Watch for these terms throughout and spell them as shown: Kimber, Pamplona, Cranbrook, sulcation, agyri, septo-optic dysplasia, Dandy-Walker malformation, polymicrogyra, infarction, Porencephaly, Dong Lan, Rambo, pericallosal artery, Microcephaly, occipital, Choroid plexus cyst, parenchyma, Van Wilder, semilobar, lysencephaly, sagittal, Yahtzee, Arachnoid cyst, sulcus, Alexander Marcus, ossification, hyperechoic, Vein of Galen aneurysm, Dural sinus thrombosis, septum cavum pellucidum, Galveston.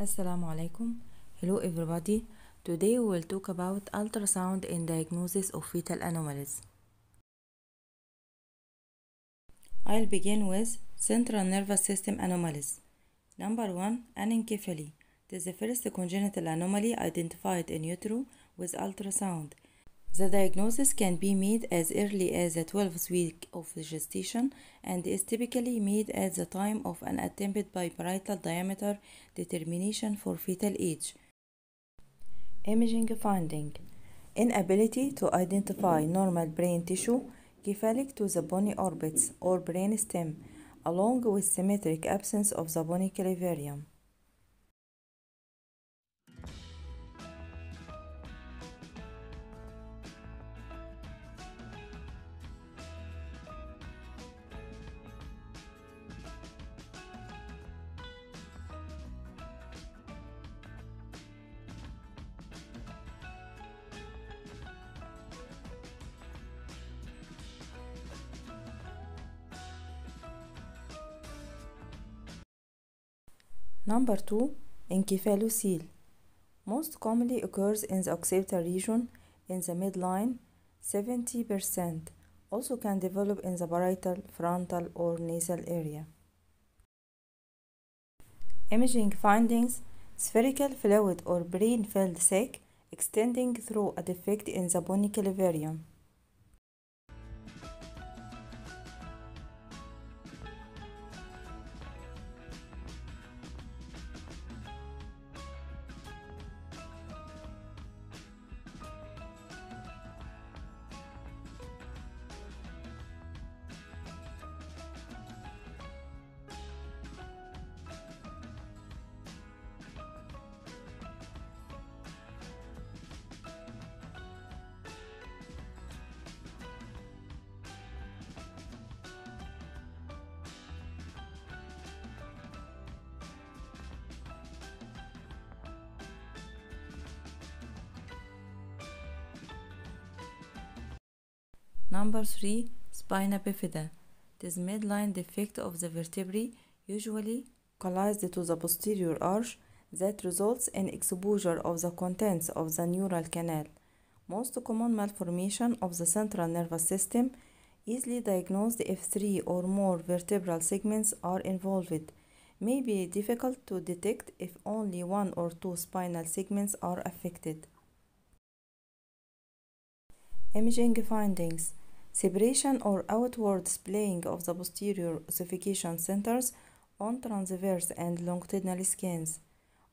Assalamu alaikum. Hello everybody. Today we will talk about ultrasound in diagnosis of fetal anomalies. I'll begin with central nervous system anomalies. Number 1, anencephaly. It is the first congenital anomaly identified in utero with ultrasound. The diagnosis can be made as early as the 12th week of gestation and is typically made at the time of an attempted biparietal diameter determination for fetal age. Imaging finding: inability to identify normal brain tissue, cephalic to the bony orbits or brain stem, along with symmetric absence of the bony calvarium. Number 2, encephalocele. Most commonly occurs in the occipital region in the midline, 70%. Also can develop in the parietal, frontal, or nasal area. Imaging findings: spherical fluid or brain-filled sac extending through a defect in the bony calvarium. Number 3, spina bifida. This midline defect of the vertebrae, usually localized to the posterior arch, that results in exposure of the contents of the neural canal. Most common malformation of the central nervous system, easily diagnosed if 3 or more vertebral segments are involved. May be difficult to detect if only 1 or 2 spinal segments are affected. Imaging findings: separation or outward splaying of the posterior ossification centers on transverse and longitudinal scans.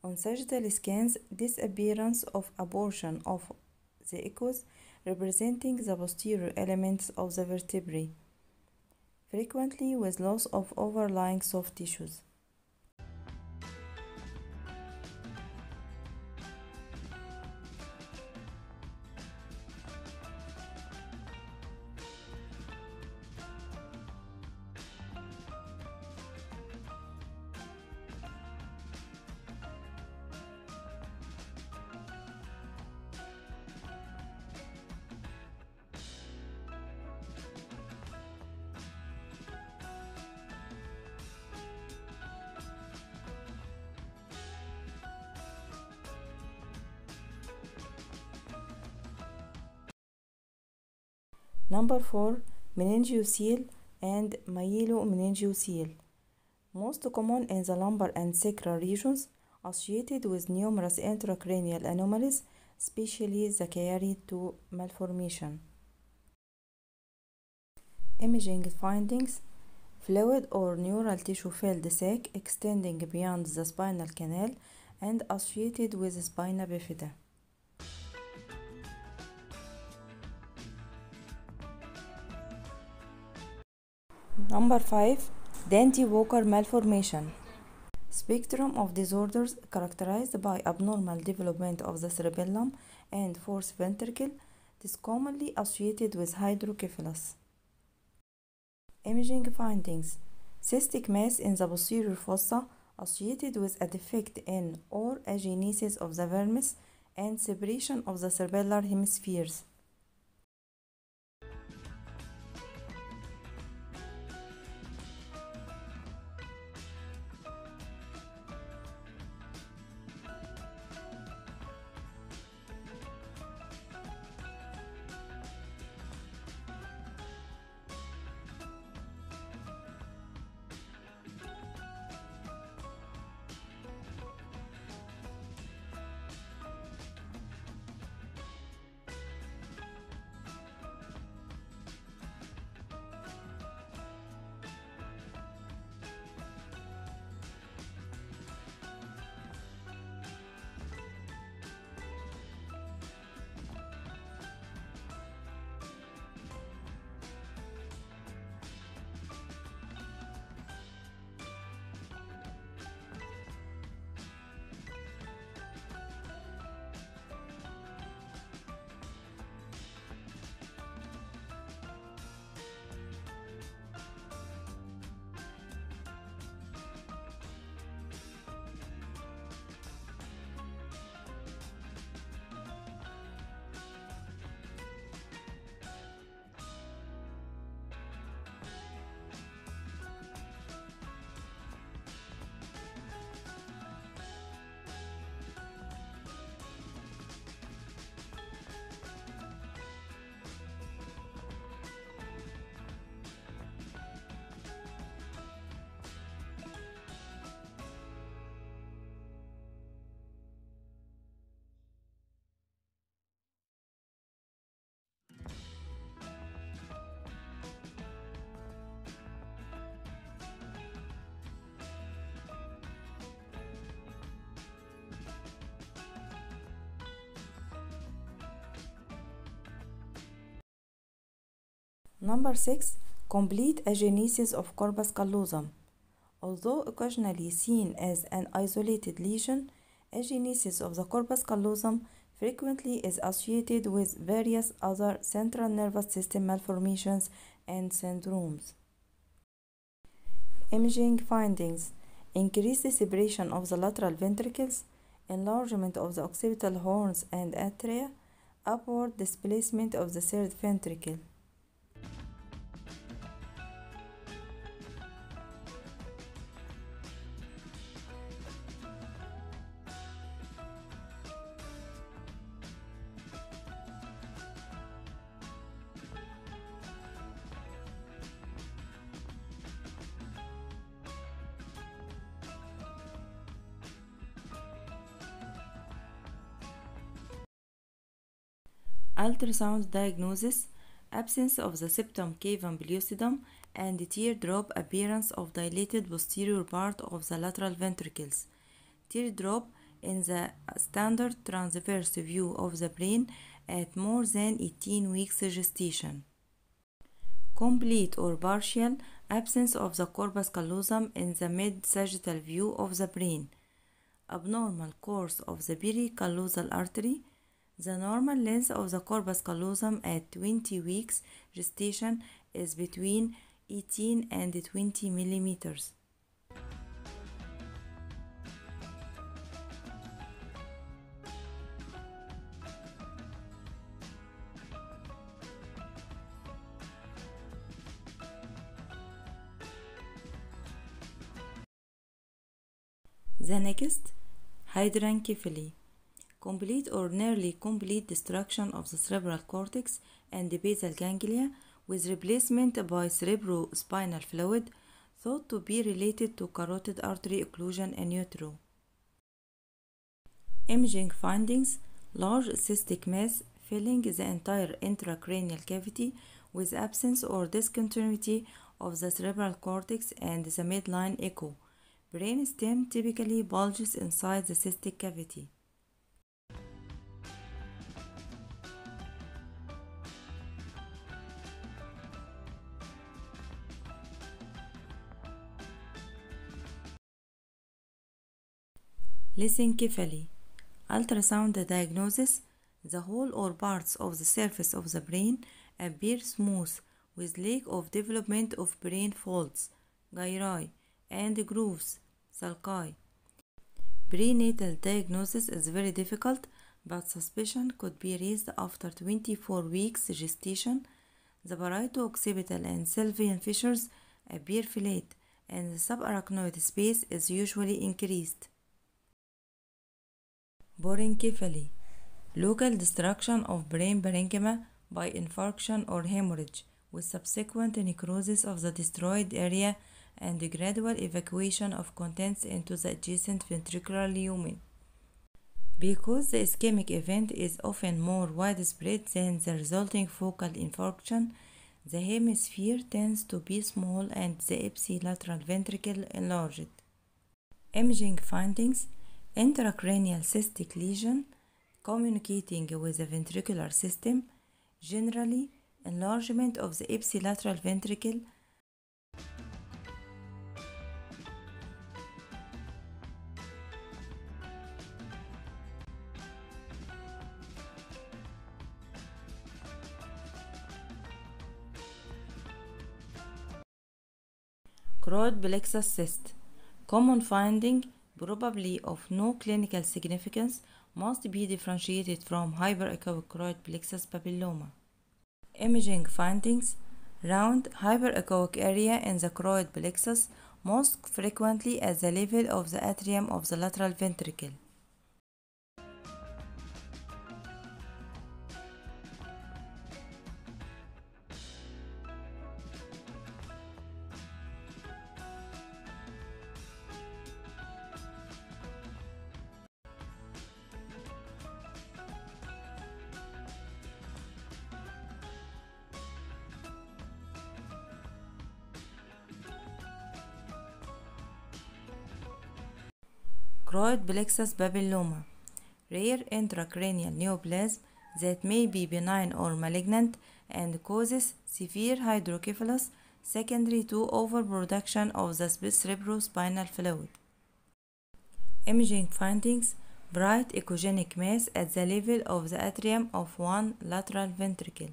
On sagittal scans, disappearance of a portion of the echoes representing the posterior elements of the vertebrae, frequently with loss of overlying soft tissues. Number 4, meningocele and myelomeningocele. Most common in the lumbar and sacral regions, associated with numerous intracranial anomalies, especially the Chiari 2 malformation. Imaging findings: fluid or neural tissue filled sac extending beyond the spinal canal and associated with spina bifida. Number 5, Dandy-Walker malformation. Spectrum of disorders characterized by abnormal development of the cerebellum and fourth ventricle. This commonly associated with hydrocephalus. Imaging findings: cystic mass in the posterior fossa associated with a defect in or agenesis of the vermis and separation of the cerebellar hemispheres. Number 6. Complete agenesis of corpus callosum. Although occasionally seen as an isolated lesion, agenesis of the corpus callosum frequently is associated with various other central nervous system malformations and syndromes. Imaging findings: increased separation of the lateral ventricles, enlargement of the occipital horns and atria, upward displacement of the third ventricle. Ultrasound diagnosis: absence of the septum cavum pellucidum and teardrop appearance of dilated posterior part of the lateral ventricles. Teardrop in the standard transverse view of the brain at more than 18 weeks gestation. Complete or partial absence of the corpus callosum in the mid-sagittal view of the brain. Abnormal course of the pericallosal artery. The normal length of the corpus callosum at 20 weeks gestation is between 18 and 20 millimeters. The next, hydranencephaly. Complete or nearly complete destruction of the cerebral cortex and the basal ganglia with replacement by cerebrospinal fluid, thought to be related to carotid artery occlusion in utero. Imaging findings: large cystic mass filling the entire intracranial cavity with absence or discontinuity of the cerebral cortex and the midline echo. Brain stem typically bulges inside the cystic cavity. Lysencephaly. Ultrasound diagnosis: the whole or parts of the surface of the brain appear smooth with lack of development of brain folds, gyri, and grooves, sulci. Prenatal diagnosis is very difficult, but suspicion could be raised after 24 weeks gestation. The biparietal, occipital, and sylvian fissures appear flat, and the subarachnoid space is usually increased. Porencephaly. Local destruction of brain parenchyma by infarction or hemorrhage with subsequent necrosis of the destroyed area and the gradual evacuation of contents into the adjacent ventricular lumen. Because the ischemic event is often more widespread than the resulting focal infarction, the hemisphere tends to be small and the ipsilateral ventricle enlarged. Imaging findings: intracranial cystic lesion communicating with the ventricular system, generally enlargement of the ipsilateral ventricle. Choroid plexus cyst. Common finding, probably of no clinical significance, must be differentiated from hyperechoic choroid plexus papilloma. Imaging findings: round hyperechoic area in the choroid plexus, most frequently at the level of the atrium of the lateral ventricle. Choroid plexus papilloma. Rare intracranial neoplasm that may be benign or malignant and causes severe hydrocephalus secondary to overproduction of the cerebrospinal fluid. Imaging findings: bright echogenic mass at the level of the atrium of one lateral ventricle.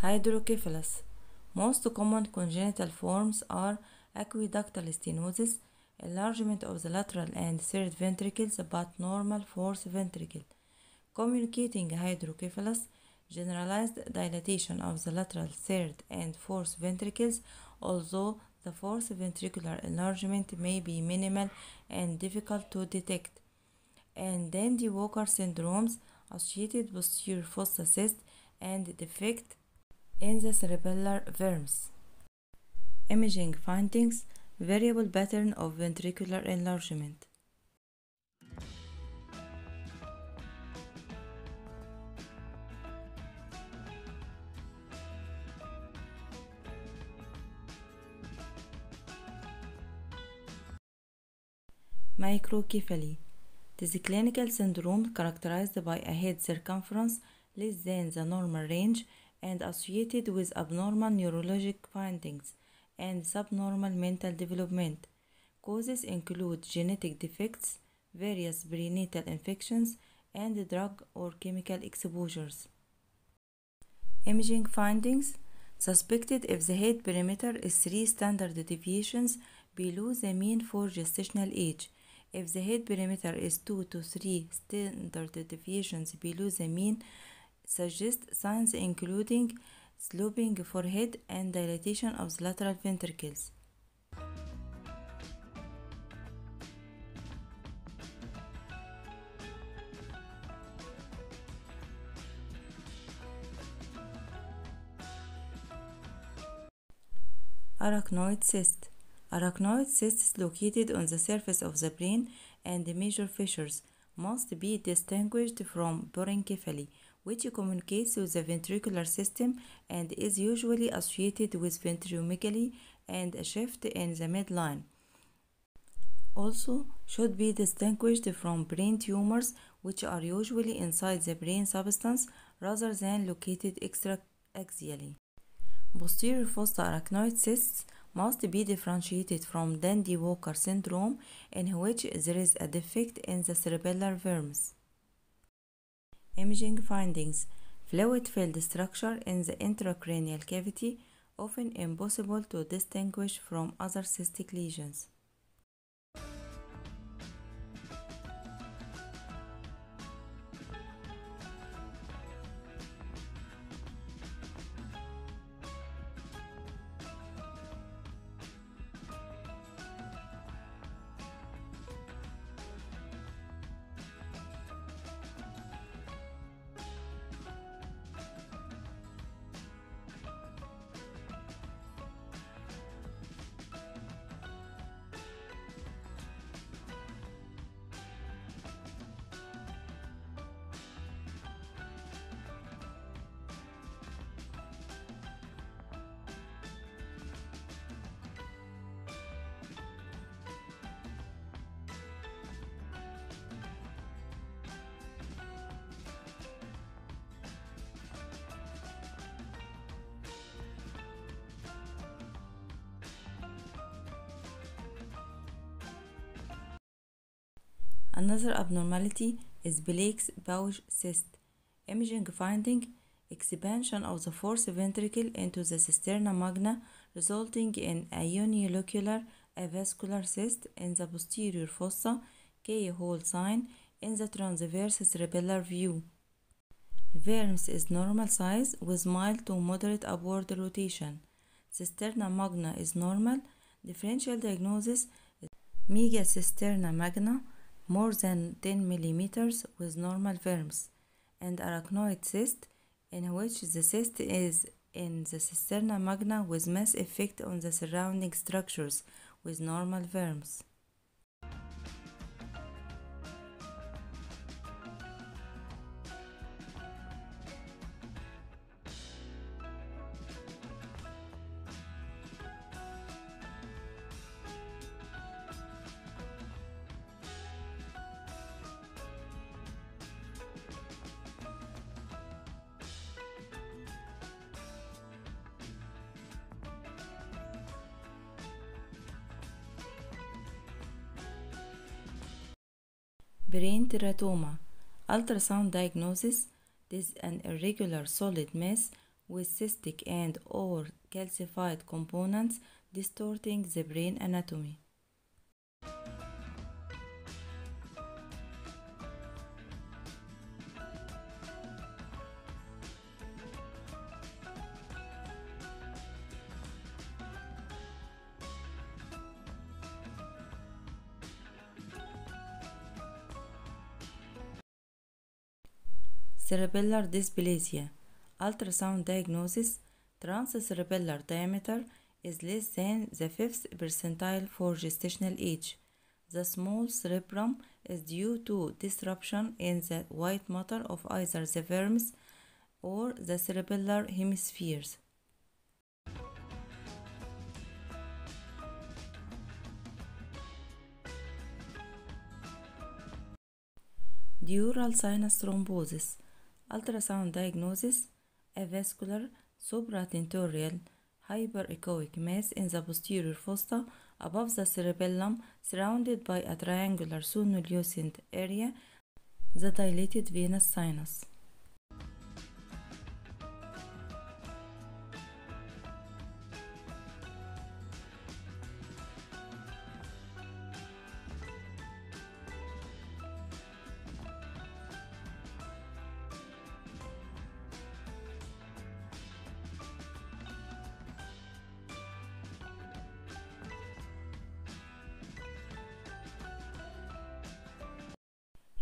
Hydrocephalus. Most common congenital forms are aqueductal stenosis, enlargement of the lateral and third ventricles but normal fourth ventricle, communicating hydrocephalus, generalized dilatation of the lateral third and fourth ventricles, although the fourth ventricular enlargement may be minimal and difficult to detect, and Dandy-Walker syndromes, associated posterior fossa cyst and defect in the cerebellar vermis. Imaging findings: variable pattern of ventricular enlargement. Microcephaly. This clinical syndrome characterized by a head circumference less than the normal range and associated with abnormal neurologic findings and subnormal mental development. Causes include genetic defects, various prenatal infections, and drug or chemical exposures. Imaging findings: suspected if the head perimeter is 3 standard deviations below the mean for gestational age. If the head perimeter is 2 to 3 standard deviations below the mean, suggest signs including sloping forehead and dilatation of the lateral ventricles. Arachnoid cyst. Arachnoid cyst is located on the surface of the brain, and the major fissures must be distinguished from porencephaly, which communicates with the ventricular system and is usually associated with ventriculomegaly and a shift in the midline. Also, should be distinguished from brain tumors, which are usually inside the brain substance rather than located extra-axially. Posterior fossa arachnoid cysts must be differentiated from Dandy-Walker syndrome, in which there is a defect in the cerebellar vermis. Imaging findings: fluid-filled structure in the intracranial cavity, often impossible to distinguish from other cystic lesions. Another abnormality is Blake's pouch cyst. Imaging finding: expansion of the fourth ventricle into the cisterna magna, resulting in a unilocular avascular cyst in the posterior fossa, K-hole sign in the transverse cerebellar view. Vermis is normal size with mild to moderate upward rotation. Cisterna magna is normal. Differential diagnosis: mega cisterna magna, more than 10 millimeters, with normal vermis, and arachnoid cyst, in which the cyst is in the cisterna magna with mass effect on the surrounding structures, with normal verms. Brain teratoma. Ultrasound diagnosis. This is an irregular solid mass with cystic and or calcified components distorting the brain anatomy. Cerebellar dysplasia. Ultrasound diagnosis. Transcerebellar diameter is less than the 5th percentile for gestational age. The small cerebrum is due to disruption in the white matter of either the vermis or the cerebellar hemispheres. Dural sinus thrombosis. Ultrasound diagnosis, a vascular, supratentorial, hyperechoic mass in the posterior fossa above the cerebellum surrounded by a triangular sonolucent area, the dilated venous sinus.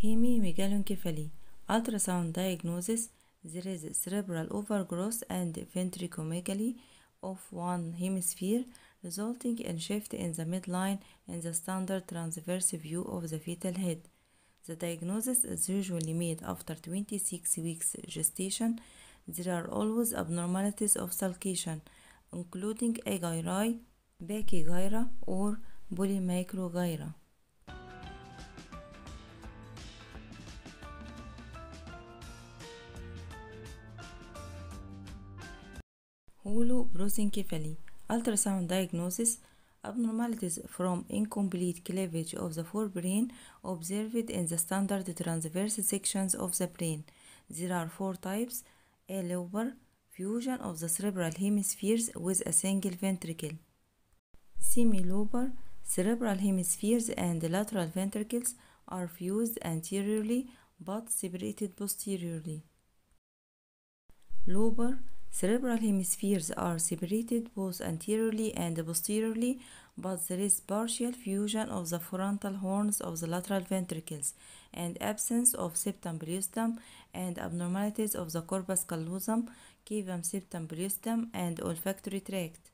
Meningocele. Ultrasound diagnosis. There is cerebral overgrowth and ventriculomegaly of one hemisphere, resulting in shift in the midline in the standard transverse view of the fetal head. The diagnosis is usually made after 26 weeks gestation. There are always abnormalities of sulcation, including agyri, brachygyra, or polymicrogyra. Holoprosencephaly. Ultrasound diagnosis, abnormalities from incomplete cleavage of the forebrain observed in the standard transverse sections of the brain. There are four types: a lobar, fusion of the cerebral hemispheres with a single ventricle; semilobar, cerebral hemispheres and lateral ventricles are fused anteriorly but separated posteriorly; lobar, cerebral hemispheres are separated both anteriorly and posteriorly, but there is partial fusion of the frontal horns of the lateral ventricles and absence of septum pellucidum and abnormalities of the corpus callosum, cavum, septum pellucidum, and olfactory tract.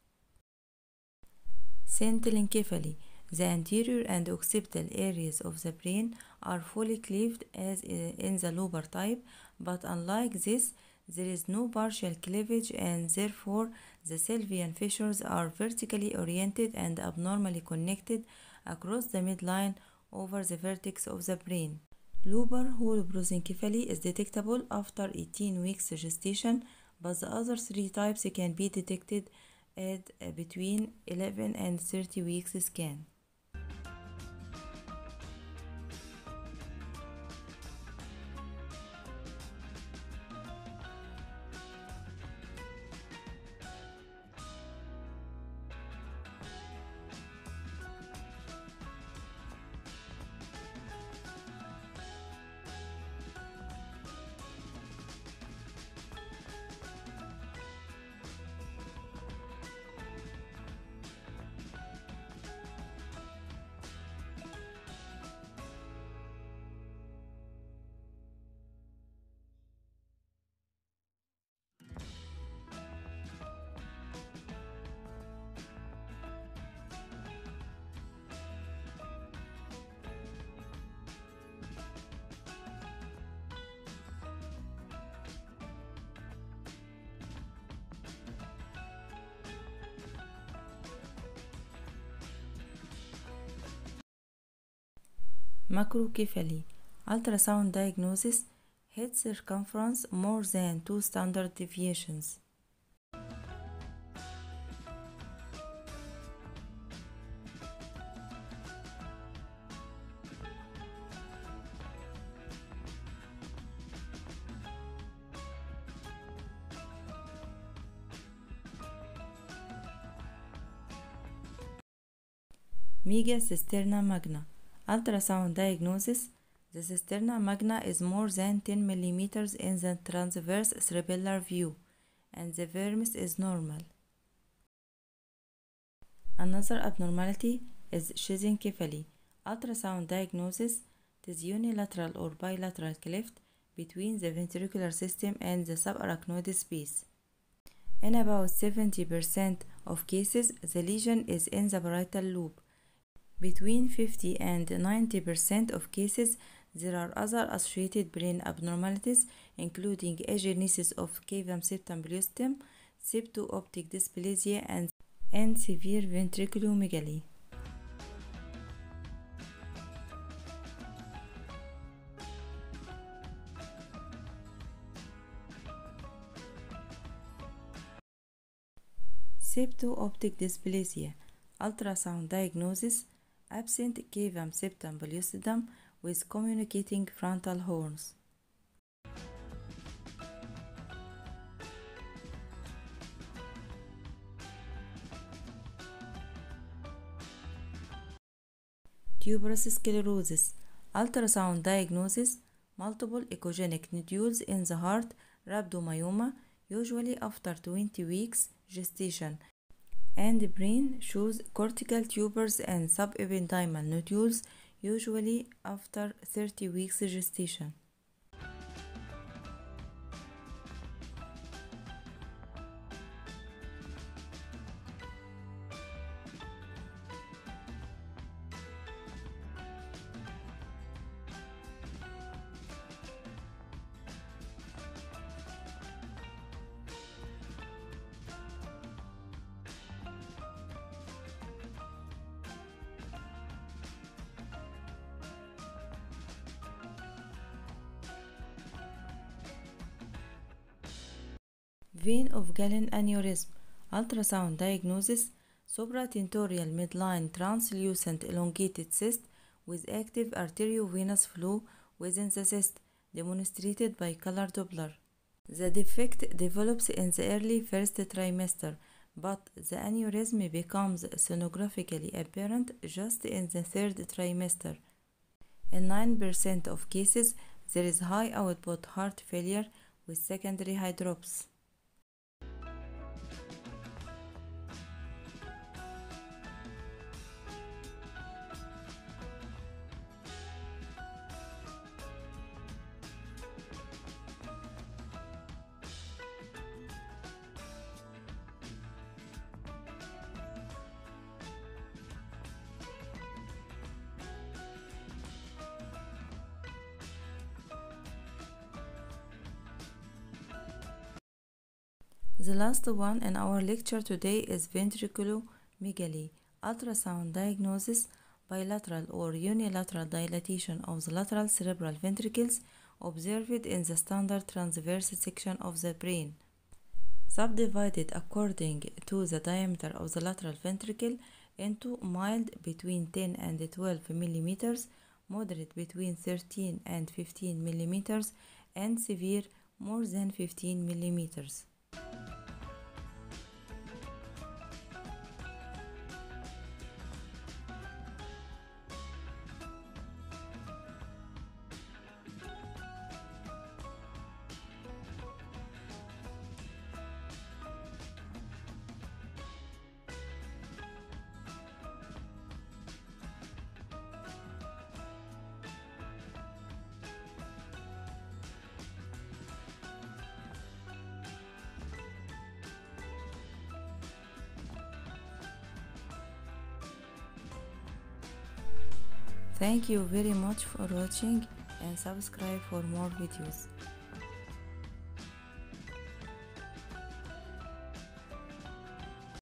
Centralencephaly. The anterior and occipital areas of the brain are fully cleaved as in the lobar type, but unlike this, there is no partial cleavage, and therefore the sylvian fissures are vertically oriented and abnormally connected across the midline over the vertex of the brain. Lobar holoprosencephaly is detectable after 18 weeks gestation, but the other three types can be detected at between 11 and 30 weeks scan. macrocephaly. Ultrasound diagnosis: head circumference more than 2 standard deviations. Mega cisterna magna. Ultrasound diagnosis: the cisterna magna is more than 10 mm in the transverse cerebellar view, and the vermis is normal. Another abnormality is schizencephaly. Ultrasound diagnosis: it is unilateral or bilateral cleft between the ventricular system and the subarachnoid space. In about 70% of cases, the lesion is in the parietal lobe. Between 50 and 90% of cases, there are other associated brain abnormalities, including agenesis of cavum septum pellucidum, septo-optic dysplasia, and severe ventriculomegaly. Septo-optic dysplasia. Ultrasound diagnosis: absent cavum septum pellucidum with communicating frontal horns. Tuberosclerosis. Ultrasound diagnosis: multiple echogenic nodules in the heart, rhabdomyoma, usually after 20 weeks gestation, and the brain shows cortical tubers and subependymal nodules, usually after 30 weeks gestation. Vein of Galen aneurysm. Ultrasound diagnosis: supratentorial midline translucent elongated cyst with active arteriovenous flow within the cyst, demonstrated by color Doppler. The defect develops in the early first trimester, but the aneurysm becomes sonographically apparent just in the third trimester. In 9% of cases, there is high output heart failure with secondary hydrops. The last one in our lecture today is ventriculomegaly. Ultrasound diagnosis: bilateral or unilateral dilatation of the lateral cerebral ventricles observed in the standard transverse section of the brain, subdivided according to the diameter of the lateral ventricle into mild between 10 and 12 mm, moderate between 13 and 15 mm, and severe more than 15 mm. Thank you very much for watching, and subscribe for more videos.